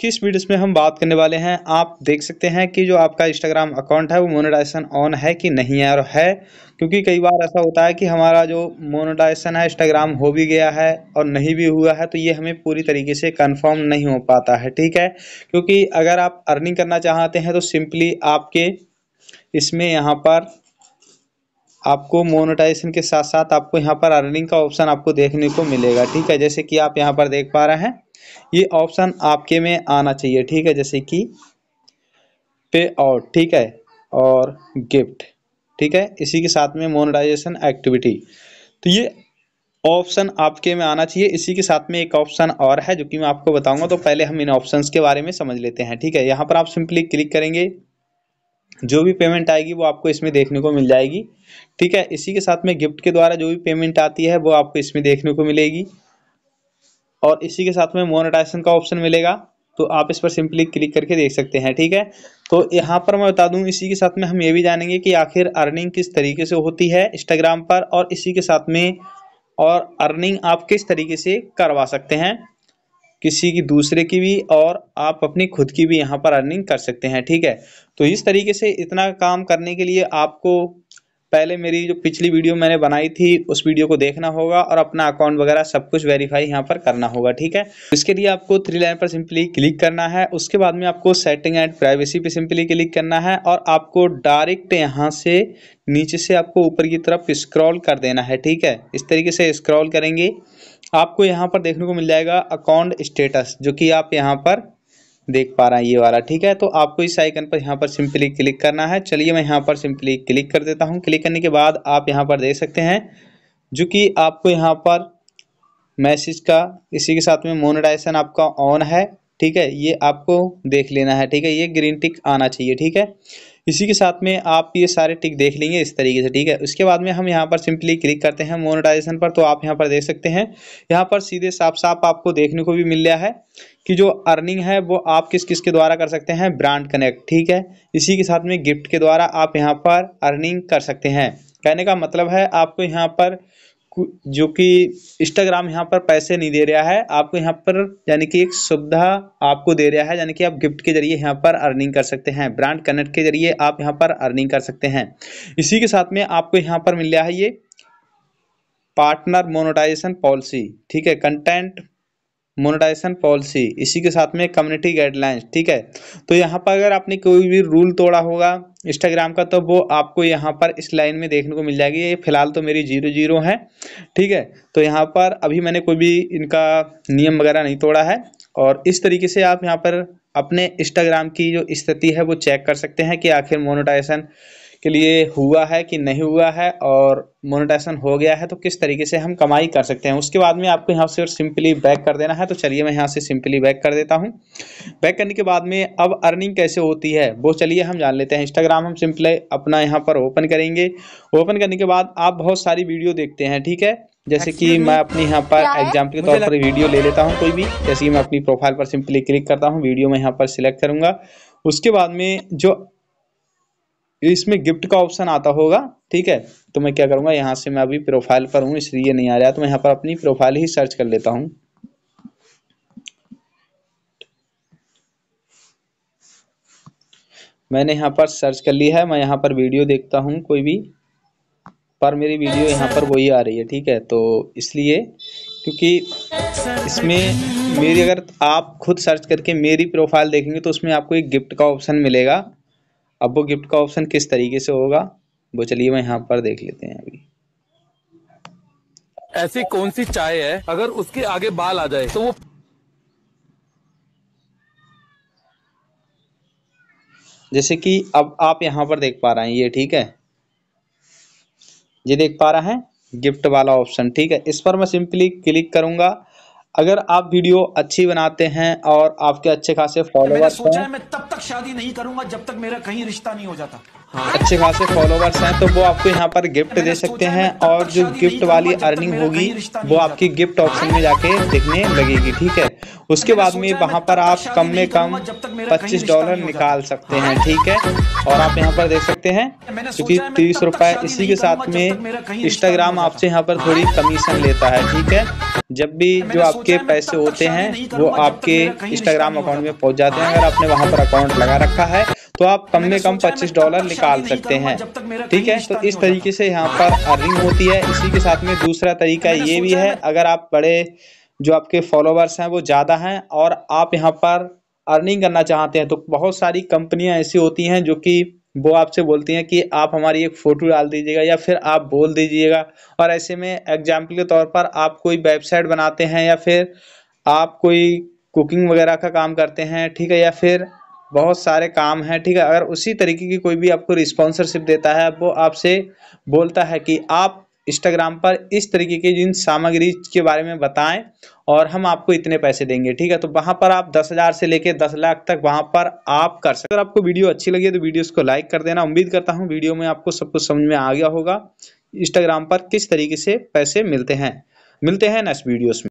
की इस वीडियो में हम बात करने वाले हैं, आप देख सकते हैं कि जो आपका इंस्टाग्राम अकाउंट है वो मोनेटाइजेशन ऑन है कि नहीं है। और है, क्योंकि कई बार ऐसा होता है कि हमारा जो मोनेटाइजेशन है इंस्टाग्राम हो भी गया है और नहीं भी हुआ है, तो ये हमें पूरी तरीके से कंफर्म नहीं हो पाता है, ठीक है। क्योंकि अगर आप अर्निंग करना चाहते हैं तो सिंपली आपके इसमें यहाँ पर आपको मोनेटाइजेशन के साथ साथ आपको यहाँ पर अर्निंग का ऑप्शन आपको देखने को मिलेगा, ठीक है। जैसे कि आप यहाँ पर देख पा रहे हैं, ये ऑप्शन आपके में आना चाहिए, ठीक है। जैसे कि पे आउट, ठीक है, और गिफ्ट, ठीक है, इसी के साथ में मोनेटाइजेशन एक्टिविटी, तो ये ऑप्शन आपके में आना चाहिए। इसी के साथ में एक ऑप्शन और है जो कि मैं आपको बताऊंगा, तो पहले हम इन ऑप्शंस के बारे में समझ लेते हैं, ठीक है। यहाँ पर आप सिंपली क्लिक करेंगे, जो भी पेमेंट आएगी वो आपको इसमें देखने को मिल जाएगी, ठीक है। इसी के साथ में गिफ्ट के द्वारा जो भी पेमेंट आती है वो आपको इसमें देखने को मिलेगी, और इसी के साथ में मोनेटाइजेशन का ऑप्शन मिलेगा, तो आप इस पर सिंपली क्लिक करके देख सकते हैं, ठीक है। तो यहाँ पर मैं बता दूँ, इसी के साथ में हम ये भी जानेंगे कि आखिर अर्निंग किस तरीके से होती है इंस्टाग्राम पर, और इसी के साथ में और अर्निंग आप किस तरीके से करवा सकते हैं, किसी की दूसरे की भी और आप अपनी खुद की भी यहाँ पर अर्निंग कर सकते हैं, ठीक है। तो इस तरीके से इतना काम करने के लिए आपको पहले मेरी जो पिछली वीडियो मैंने बनाई थी उस वीडियो को देखना होगा और अपना अकाउंट वगैरह सब कुछ वेरीफाई यहाँ पर करना होगा, ठीक है। इसके लिए आपको 3 लाइन पर सिंपली क्लिक करना है, उसके बाद में आपको सेटिंग एंड प्राइवेसी पे सिंपली क्लिक करना है, और आपको डायरेक्ट यहाँ से नीचे से आपको ऊपर की तरफ स्क्रॉल कर देना है, ठीक है। इस तरीके से स्क्रॉल करेंगे, आपको यहाँ पर देखने को मिल जाएगा अकाउंट स्टेटस, जो कि आप यहाँ पर देख पा रहे हैं ये वाला, ठीक है। तो आपको इस आइकन पर यहाँ पर सिंपली क्लिक करना है। चलिए मैं यहाँ पर सिंपली क्लिक कर देता हूँ। क्लिक करने के बाद आप यहाँ पर देख सकते हैं, जो कि आपको यहाँ पर मैसेज का, इसी के साथ में मोनेटाइजेशन आपका ऑन है, ठीक है, ये आपको देख लेना है, ठीक है। ये ग्रीन टिक आना चाहिए, ठीक है। इसी के साथ में आप ये सारे टिक देख लेंगे इस तरीके से, ठीक है। उसके बाद में हम यहाँ पर सिंपली क्लिक करते हैं मोनेटाइजेशन पर, तो आप यहाँ पर देख सकते हैं, यहाँ पर सीधे साफ साफ आपको देखने को भी मिल गया है कि जो अर्निंग है वो आप किस किस के द्वारा कर सकते हैं, ब्रांड कनेक्ट, ठीक है। इसी के साथ में गिफ्ट के द्वारा आप यहाँ पर अर्निंग कर सकते हैं। कहने का मतलब है आपको यहाँ पर जो कि इंस्टाग्राम यहाँ पर पैसे नहीं दे रहा है, आपको यहाँ पर यानी कि एक सुविधा आपको दे रहा है, यानी कि आप गिफ्ट के जरिए यहाँ पर अर्निंग कर सकते हैं, ब्रांड कनेक्ट के जरिए आप यहाँ पर अर्निंग कर सकते हैं। इसी के साथ में आपको यहाँ पर मिल रहा है ये पार्टनर मोनेटाइजेशन पॉलिसी, ठीक है, कंटेंट मोनेटाइजेशन पॉलिसी, इसी के साथ में कम्युनिटी गाइडलाइंस, ठीक है। तो यहाँ पर अगर आपने कोई भी रूल तोड़ा होगा इंस्टाग्राम का, तो वो आपको यहाँ पर इस लाइन में देखने को मिल जाएगी। ये फिलहाल तो मेरी 0-0 है, ठीक है। तो यहाँ पर अभी मैंने कोई भी इनका नियम वगैरह नहीं तोड़ा है, और इस तरीके से आप यहाँ पर अपने इंस्टाग्राम की जो स्थिति है वो चेक कर सकते हैं कि आखिर मोनेटाइजेशन के लिए हुआ है कि नहीं हुआ है, और मोनेटाइजेशन हो गया है तो किस तरीके से हम कमाई कर सकते हैं। उसके बाद में आपको यहाँ से सिंपली बैक कर देना है, तो चलिए मैं यहाँ से सिंपली बैक कर देता हूँ। बैक करने के बाद में अब अर्निंग कैसे होती है वो चलिए हम जान लेते हैं। इंस्टाग्राम हम सिंपली अपना यहाँ पर ओपन करेंगे। ओपन करने के बाद आप बहुत सारी वीडियो देखते हैं, ठीक है। जैसे कि मैं अपने यहाँ पर एग्जाम्पल के तौर पर वीडियो ले लेता हूँ कोई भी। जैसे कि मैं अपनी प्रोफाइल पर सिंपली क्लिक करता हूँ, वीडियो में यहाँ पर सिलेक्ट करूँगा। उसके बाद में जो इसमें गिफ्ट का ऑप्शन आता होगा, ठीक है, तो मैं क्या करूँगा, यहाँ से मैं अभी प्रोफाइल पर हूँ इसलिए नहीं आ रहा, तो मैं यहाँ पर अपनी प्रोफाइल ही सर्च कर लेता हूँ। मैंने यहाँ पर सर्च कर ली है। मैं यहाँ पर वीडियो देखता हूँ कोई भी, पर मेरी वीडियो यहाँ पर वही आ रही है, ठीक है। तो इसलिए क्योंकि इसमें मेरी, अगर आप खुद सर्च करके मेरी प्रोफाइल देखेंगे तो उसमें आपको एक गिफ्ट का ऑप्शन मिलेगा। अब वो गिफ्ट का ऑप्शन किस तरीके से होगा वो चलिए मैं यहाँ पर देख लेते हैं। अभी ऐसी कौन सी चाय है अगर उसके आगे बाल आ जाए तो वो, जैसे कि अब आप यहाँ पर देख पा रहे हैं ये, ठीक है, ये देख पा रहे हैं गिफ्ट वाला ऑप्शन, ठीक है। इस पर मैं सिंपली क्लिक करूंगा। अगर आप वीडियो अच्छी बनाते हैं और आपके अच्छे खासे फॉलोवर्स हैं, सोचा है मैं तब तक शादी नहीं करूंगा जब तक मेरा कहीं रिश्ता नहीं हो जाता, हाँ, अच्छे खासे फॉलोवर्स हैं तो वो आपको यहाँ पर गिफ्ट दे सकते हैं, और जो गिफ्ट वाली अर्निंग होगी वो आपकी गिफ्ट ऑप्शन में जाके दिखने लगेगी, ठीक है। उसके बाद में वहाँ पर आप कम में कम $25 निकाल सकते हैं, ठीक है। और आप यहाँ पर देख सकते हैं क्योंकि ₹30। इसी के साथ में इंस्टाग्राम आपसे यहाँ पर थोड़ी कमीशन लेता है, ठीक है। जब भी जो आपके पैसे होते हैं वो आपके इंस्टाग्राम अकाउंट में पहुंच जाते हैं। अगर आपने वहां पर अकाउंट लगा रखा है तो आप कम में कम $25 निकाल सकते हैं, ठीक है। तो इस तरीके से यहाँ पर अर्निंग होती है। इसी के साथ में दूसरा तरीका ये भी है, अगर आप बड़े जो आपके फॉलोवर्स हैं वो ज़्यादा हैं और आप यहाँ पर अर्निंग करना चाहते हैं तो बहुत सारी कंपनियाँ ऐसी होती हैं जो कि वो आपसे बोलती हैं कि आप हमारी एक फ़ोटो डाल दीजिएगा या फिर आप बोल दीजिएगा। और ऐसे में एग्जाम्पल के तौर पर आप कोई वेबसाइट बनाते हैं या फिर आप कोई कुकिंग वगैरह का काम करते हैं, ठीक है, या फिर बहुत सारे काम हैं, ठीक है। अगर उसी तरीके की कोई भी आपको स्पॉन्सरशिप देता है वो आपसे बोलता है कि आप इंस्टाग्राम पर इस तरीके के जिन सामग्री के बारे में बताएं और हम आपको इतने पैसे देंगे, ठीक है। तो वहां पर आप 10,000 से लेकर 10 लाख तक वहां पर आप कर सकते। अगर आपको वीडियो अच्छी लगी तो वीडियोस को लाइक कर देना। उम्मीद करता हूं वीडियो में आपको सब कुछ समझ में आ गया होगा, इंस्टाग्राम पर किस तरीके से पैसे मिलते हैं। मिलते हैं नेक्स्ट वीडियोस में।